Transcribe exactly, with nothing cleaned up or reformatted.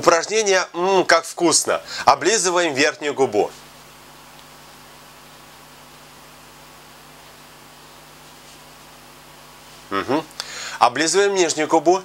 Упражнение «Ммм, как вкусно». Облизываем верхнюю губу. Угу. Облизываем нижнюю губу.